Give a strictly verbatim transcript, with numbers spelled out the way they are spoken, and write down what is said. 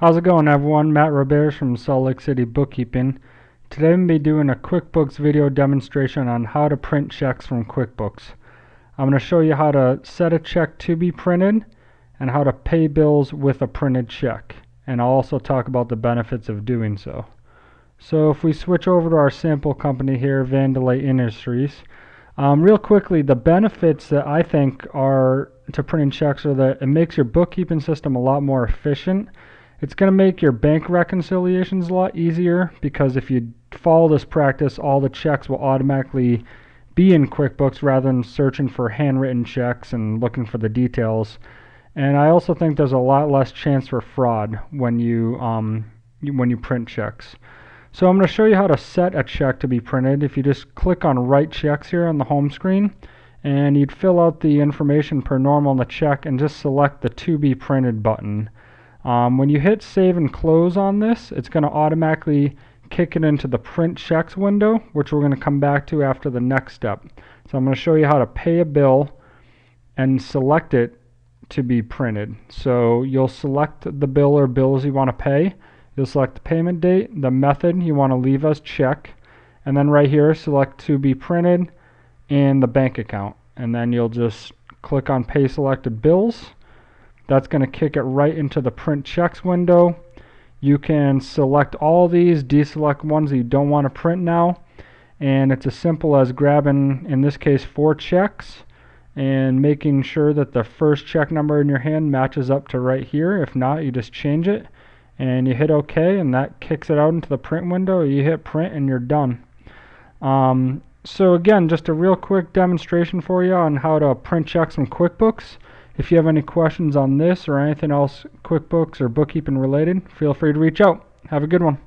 How's it going, everyone? Matt Roberts from Salt Lake City Bookkeeping. Today I'm going to be doing a QuickBooks video demonstration on how to print checks from QuickBooks. I'm going to show you how to set a check to be printed and how to pay bills with a printed check. And I'll also talk about the benefits of doing so. So if we switch over to our sample company here, Vandalay Industries, um, real quickly, the benefits that I think are to printing checks are that it makes your bookkeeping system a lot more efficient. It's going to make your bank reconciliations a lot easier, because if you follow this practice, all the checks will automatically be in QuickBooks rather than searching for handwritten checks and looking for the details. And I also think there's a lot less chance for fraud when you, um, you when you print checks. So I'm going to show you how to set a check to be printed. If you just click on Write Checks here on the home screen, and you'd fill out the information per normal on the check and just select the To Be Printed button. Um, when you hit save and close on this, it's going to automatically kick it into the print checks window, which we're going to come back to after the next step. So I'm going to show you how to pay a bill and select it to be printed. So you'll select the bill or bills you want to pay. You'll select the payment date, the method you want to leave as check, and then right here select to be printed and the bank account. And then you'll just click on pay selected bills. That's going to kick it right into the print checks window. You can select all these, deselect ones that you don't want to print now, and it's as simple as grabbing, in this case, four checks and making sure that the first check number in your hand matches up to right here. If not, you just change it and you hit OK, and that kicks it out into the print window. You hit print and you're done. Um, so again, just a real quick demonstration for you on how to print checks from QuickBooks. If you have any questions on this or anything else QuickBooks or bookkeeping related, feel free to reach out. Have a good one.